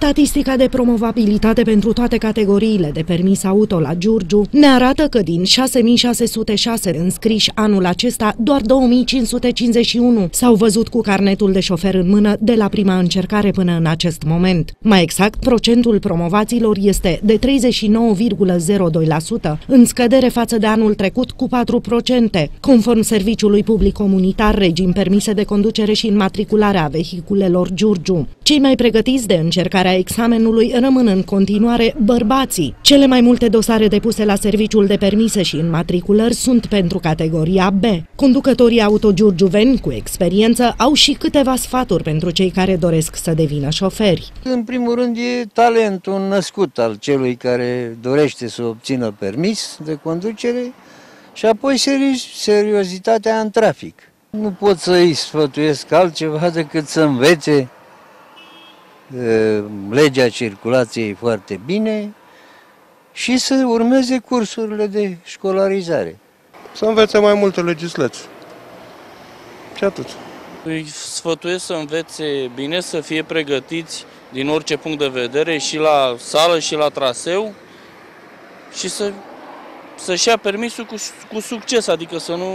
Statistica de promovabilitate pentru toate categoriile de permis auto la Giurgiu ne arată că din 6.606 înscriși anul acesta, doar 2.551 s-au văzut cu carnetul de șofer în mână de la prima încercare până în acest moment. Mai exact, procentul promovaților este de 39,02%, în scădere față de anul trecut cu 4%, conform Serviciului Public Comunitar, regim permise de conducere și înmatriculare a vehiculelor Giurgiu. Cei mai pregătiți de încercarea examenului rămân în continuare bărbații. Cele mai multe dosare depuse la Serviciul de Permise și Înmatriculări sunt pentru categoria B. Conducătorii autogiurgiuveni cu experiență au și câteva sfaturi pentru cei care doresc să devină șoferi. În primul rând e talentul născut al celui care dorește să obțină permis de conducere și apoi seriozitatea în trafic. Nu pot să îi sfătuiesc altceva decât să învețe legea circulației foarte bine și să urmeze cursurile de școlarizare. Să învețe mai multe legislații. Și atât. Îi sfătuiesc să învețe bine, să fie pregătiți din orice punct de vedere, și la sală și la traseu, și să-și ia permisul cu succes, adică să nu...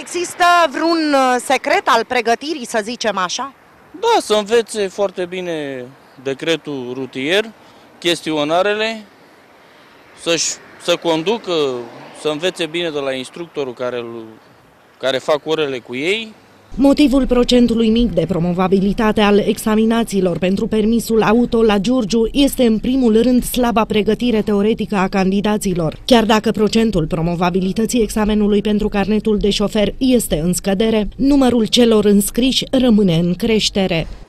Există vreun secret al pregătirii, să zicem așa? Da, să învețe foarte bine decretul rutier, chestionarele, să conducă, să învețe bine de la instructorul care fac orele cu ei. Motivul procentului mic de promovabilitate al examinațiilor pentru permisul auto la Giurgiu este în primul rând slaba pregătire teoretică a candidaților. Chiar dacă procentul promovabilității examenului pentru carnetul de șofer este în scădere, numărul celor înscriși rămâne în creștere.